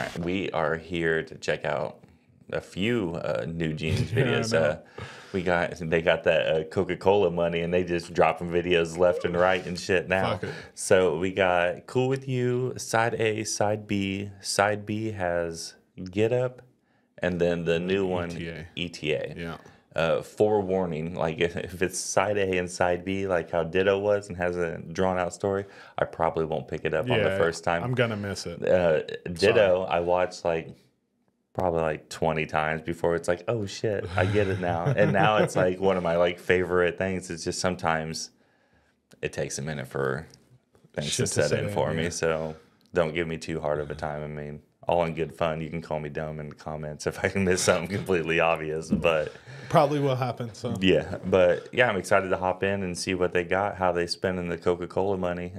All right, we are here to check out a few NewJeans videos. They got that Coca-Cola money, and they just dropping videos left and right and shit now. Fuck it. So we got Cool With You, Side A, Side B. Side B has Get Up, and then the new one, ETA. Yeah. Forewarning, like if it's Side A and Side B, like how Ditto was and has a drawn out story, I probably won't pick it up on the first time. I'm gonna miss it. Ditto, I watched probably 20 times before it's like, oh shit, I get it now. And now it's like one of my favorite things. It's just sometimes it takes a minute for things to set in for me. So don't give me too hard of a time. I mean, all in good fun. You can call me dumb in the comments if I miss something completely obvious, but probably will happen. So yeah, but yeah, I'm excited to hop in and see what they got, how they spending the Coca-Cola money.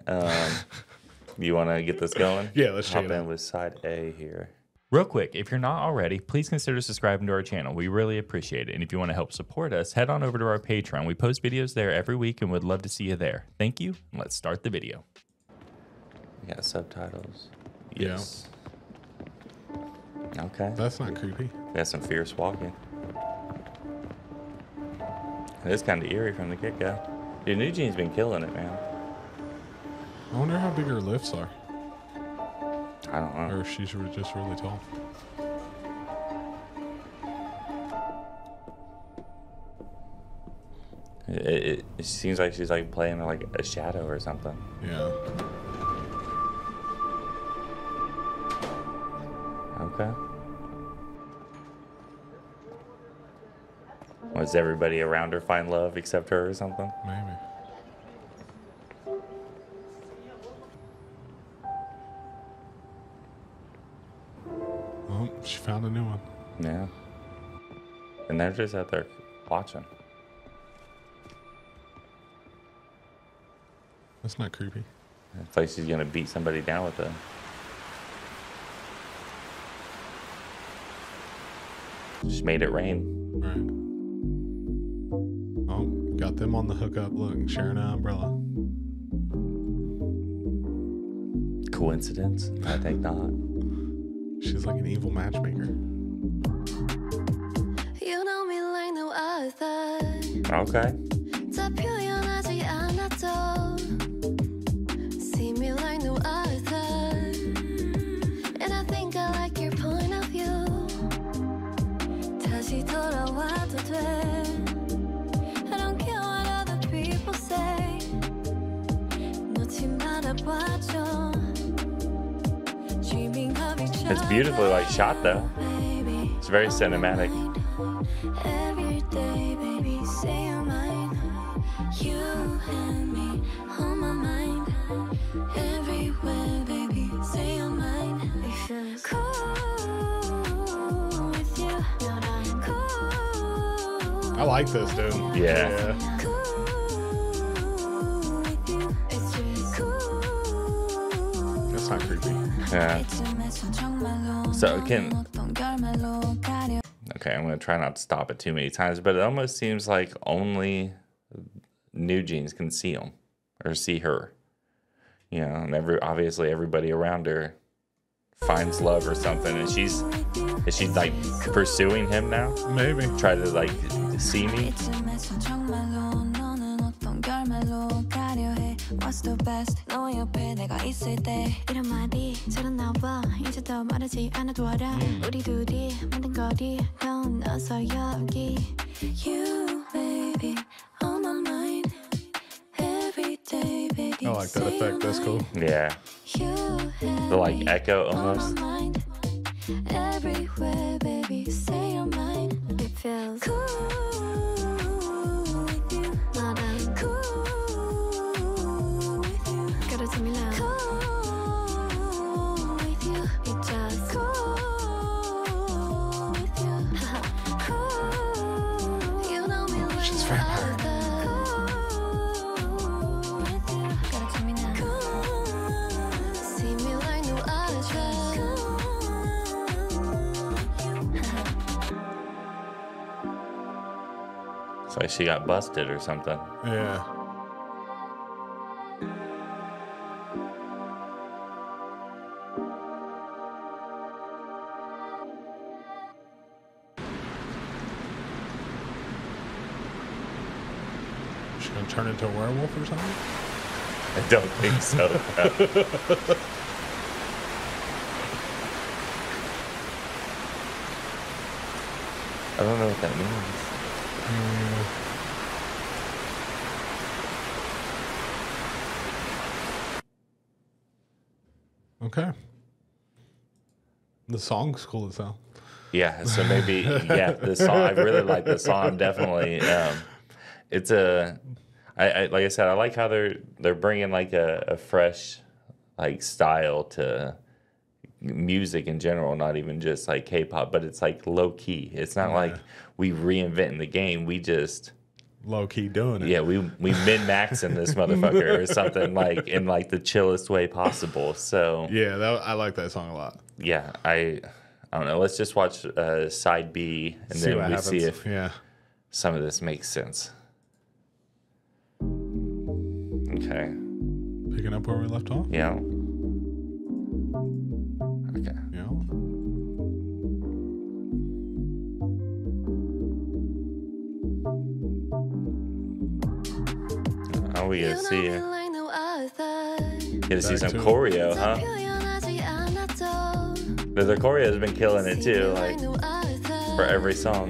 You want to get this going? Yeah, let's hop in with Side A here. Real quick, if you're not already, please consider subscribing to our channel. We really appreciate it. And if you want to help support us, head on over to our Patreon. We post videos there every week and would love to see you there. Thank you. And let's start the video. We got subtitles. Yes. Yeah. Okay. That's not creepy. We got some fierce walking. It is kind of eerie from the get-go. Dude, NewJeans been killing it, man. I wonder how big her lifts are. I don't know. Or she's just really tall. It seems like she's playing like a shadow or something. Yeah. Okay. Was everybody around her find love except her or something? Maybe. She found a new one. Yeah. And they're just out there watching. That's not creepy. It's like she's going to beat somebody down with it. Just made it rain. Right. Oh, got them on the hookup. Look, sharing an umbrella. Coincidence? I think not. She's like an evil matchmaker. You know me like no other. Okay. See me like no other. And I think I like your point of view. I don't care what other people say. It's beautifully shot though. It's very cinematic. Every day, baby, say your mind. You and me on my mind. Everywhere, baby, say your mind. Cool with you. Cool. I like this, dude. Yeah. That's not creepy. Yeah. So okay, I'm gonna try not to stop it too many times, but it almost seems like only NewJeans can see him or see her. You know, and obviously everybody around her finds love or something, and is she like pursuing him now? Maybe. Try to see me. What's the best? No, you pay. 내가 있을 때 이런 말이 저런 나와 이제 더 말하지 않아도 알아. 우리 둘이 만든 거리 떠나서 여기. You baby on my mind every day, baby. I like that effect. That's cool. Yeah. The echo almost. Everywhere, baby, say your mind. It feels cool. It's like she got busted or something. Yeah. person and turn into a werewolf or something? I don't think so. I don't know what that means. Okay. The song's cool as hell. Yeah, so maybe, yeah, this song, I really like this song. I'm definitely, it's a, I like I said, I like how they're bringing like a fresh, like, style to music in general, not even just like K-pop, but it's like low key. It's not like we reinventing the game. We just low key doing it. Yeah, we min maxing this motherfucker or something, like in like the chillest way possible. So yeah, that, I like that song a lot. Yeah, I don't know. Let's just watch side B and see then we happens. See if some of this makes sense. Okay. Picking up where we left off? Yeah. Okay. Yeah. Oh, we gonna see you. Gonna see some choreo, huh? But the choreo has been killing it too, like for every song.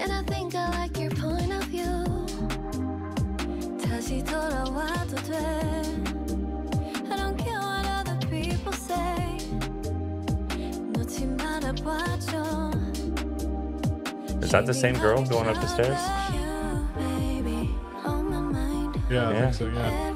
And I think I like your point of view. I don't care what other people say. Is that the same girl going up the stairs? Yeah, I think so, yeah.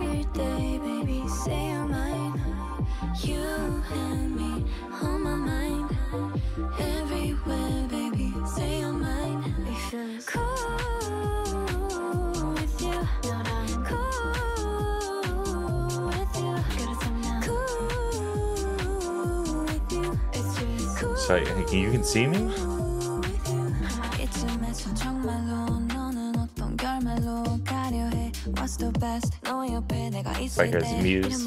So you can see me? Like there's Muse.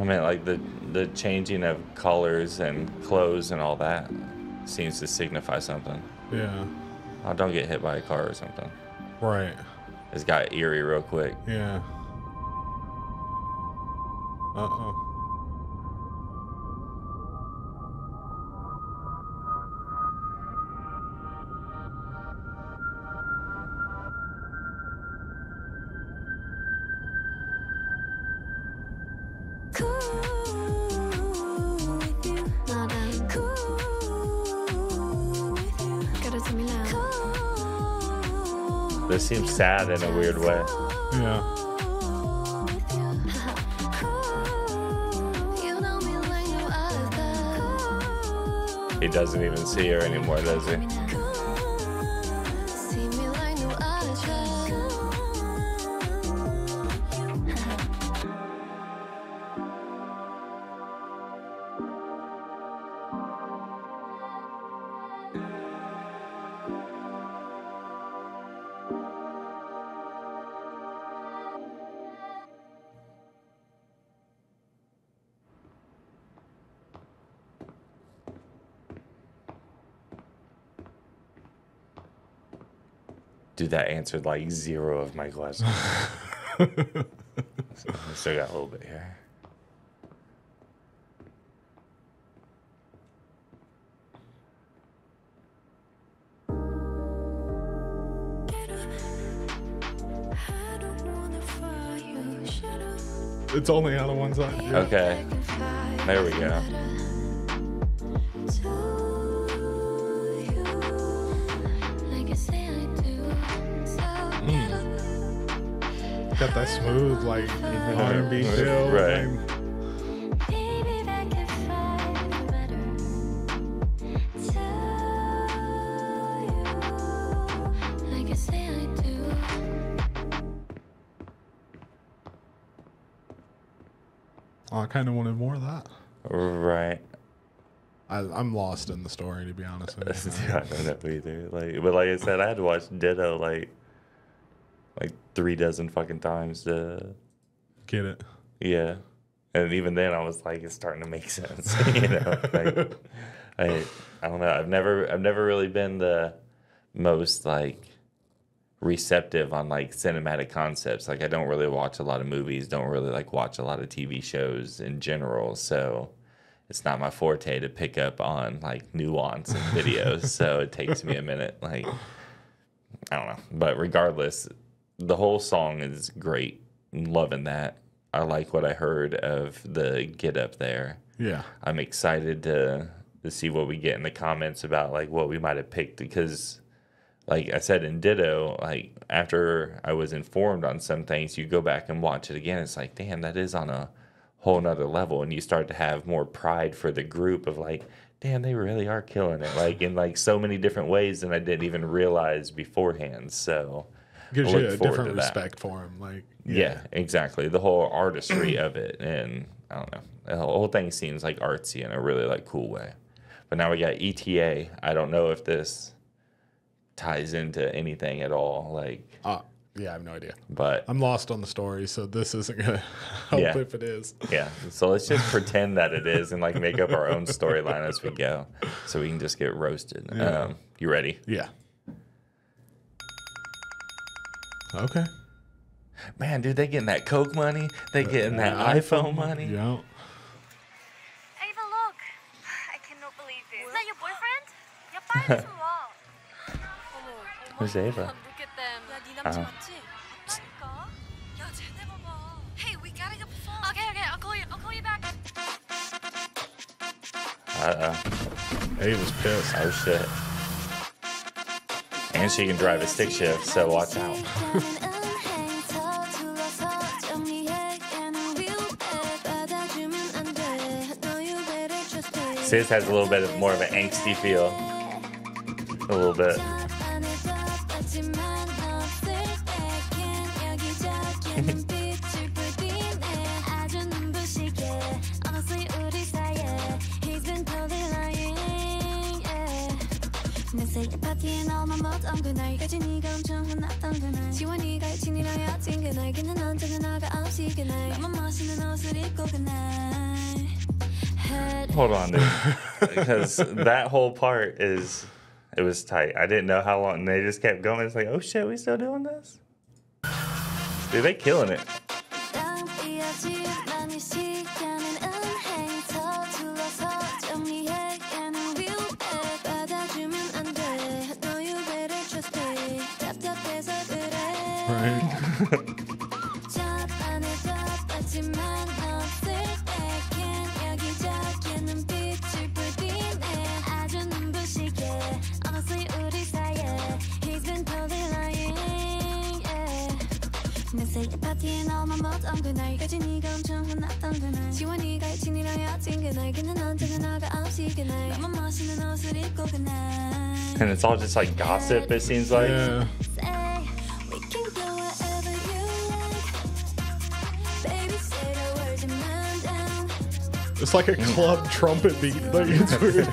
I mean, like the changing of colors and clothes and all that seems to signify something. Yeah. I don't get hit by a car or something. Right. It's got eerie real quick. Yeah. Uh-oh. This seems sad in a weird way. Yeah. He doesn't even see her anymore, does he? Dude, that answered like zero of my questions. Still got a little bit here. It's only out of one side. Yeah. Okay. There we go. Got that smooth, like, R&B feel. Right. I kind of wanted more of that. Right. I'm lost in the story, to be honest with you. Yeah, I don't know either. Like, but like I said, I had to watch Ditto like 3 dozen fucking times to get it. Yeah, and even then I was like, it's starting to make sense. You know, like, I don't know. I've never really been the most like receptive on like cinematic concepts. Like I don't really watch a lot of movies. Don't really like watch a lot of TV shows in general. So. It's not my forte to pick up on like nuance in videos, so it takes me a minute. Like, I don't know, but regardless, the whole song is great. I'm loving that. I like what I heard of the get up there. Yeah, I'm excited to see what we get in the comments about like what we might have picked, because, like I said in Ditto, like after I was informed on some things, you go back and watch it again. It's like, damn, that is on a whole nother level, and you start to have more pride for the group of like, damn, they really are killing it, like in like so many different ways than I didn't even realize beforehand. So gives you a different respect for him, like, yeah, exactly, the whole artistry of it. And I don't know, the whole thing seems like artsy in a really like cool way. But now we got ETA. I don't know if this ties into anything at all, like yeah, I have no idea. But I'm lost on the story, so this isn't going to help if it is. Yeah, so let's just pretend that it is and, like, make up our own storyline as we go so we can just get roasted. Yeah. You ready? Yeah. Okay. Man, dude, they getting that Coke money. They getting that iPhone money. Yeah. Ava, look. I cannot believe this. Is that your boyfriend? Your parents are wrong. Who's Ava? Hey, we gotta go perform. Okay, I'll call you back. He was pissed. Oh shit. And she can drive a stick shift, so watch out. Sis has a little bit of more of an angsty feel. A little bit. Hold on, dude. Because that whole part is, it was tight. I didn't know how long, and they just kept going. It's like, oh shit, we still doing this? Dude, they killing it. And it's all just like gossip, it seems like. Yeah. It's like a club trumpet beat. Like, it's weird.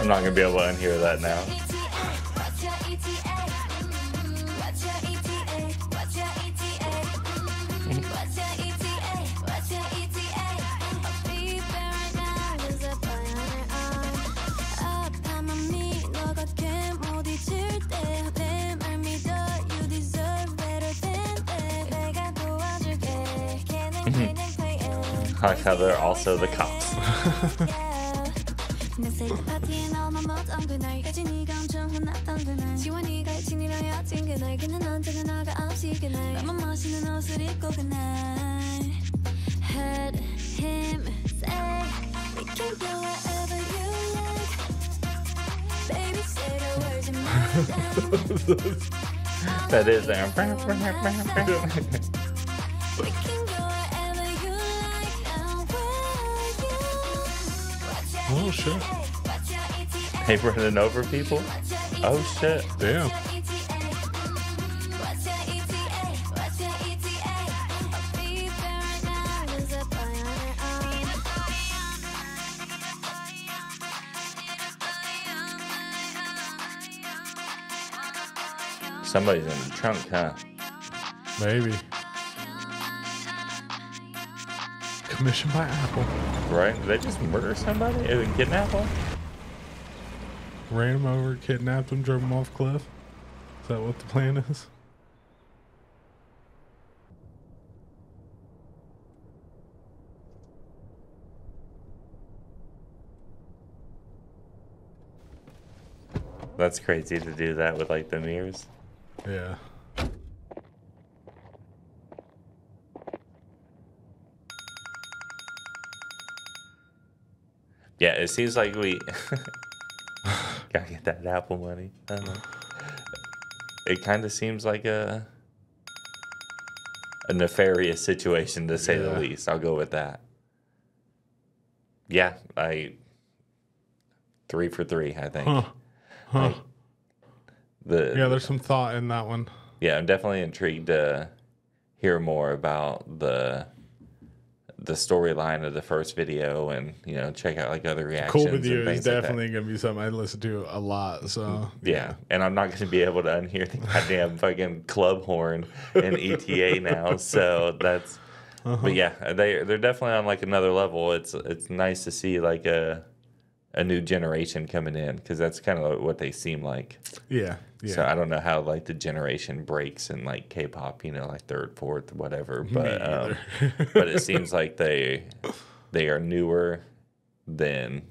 I'm not gonna be able to unhear that now. I like how they're also the cops. That is there. Oh shit. They running over people? Oh shit. Damn. Somebody's in the trunk, huh? Maybe. Commissioned by Apple. Right? Did they just murder somebody? Is it kidnap them? Ran them over, kidnapped them, drove them off a cliff? Is that what the plan is? That's crazy to do that with like the mirrors. Yeah. Yeah, it seems like we gotta get that Apple money. I don't know. It kind of seems like a nefarious situation, to say the least. I'll go with that. Yeah, like 3 for 3, I think. Huh. Like there's some thought in that one. Yeah, I'm definitely intrigued to hear more about the storyline of the first video, and you know, check out like other reactions. Cool With You is definitely gonna be something I listen to a lot. So yeah, and I'm not gonna be able to unhear the goddamn fucking club horn in ETA now. So that's, but yeah, they're definitely on like another level. It's nice to see like a new generation coming in, because that's kind of what they seem like. Yeah. So I don't know how like the generation breaks in like K-pop, you know, like 3rd, 4th, whatever. But but it seems like they are newer than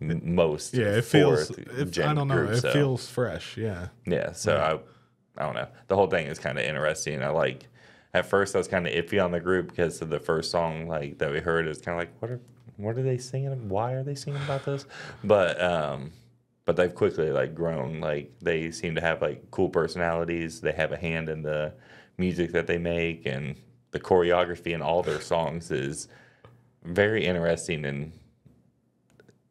most. Yeah, it feels. I don't know. It feels fresh. Yeah. Yeah. So yeah. I don't know. The whole thing is kind of interesting. At first, I was kind of iffy on the group because of the first song like that we heard. It was kind of like what are they singing? Why are they singing about this? But they've quickly like grown. Like they seem to have like cool personalities. They have a hand in the music that they make, and the choreography in all their songs is very interesting and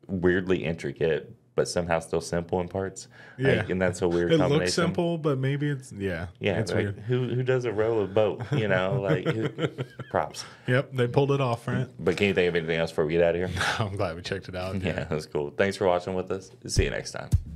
weirdly intricate, but somehow still simple in parts. Yeah, like, and that's a weird combination. It looks simple, but maybe it's it's like, weird. Who does a row of boat? You know, like props. Yep, they pulled it off, right? But can you think of anything else before we get out of here? I'm glad we checked it out. Yeah, that's cool. Thanks for watching with us. See you next time.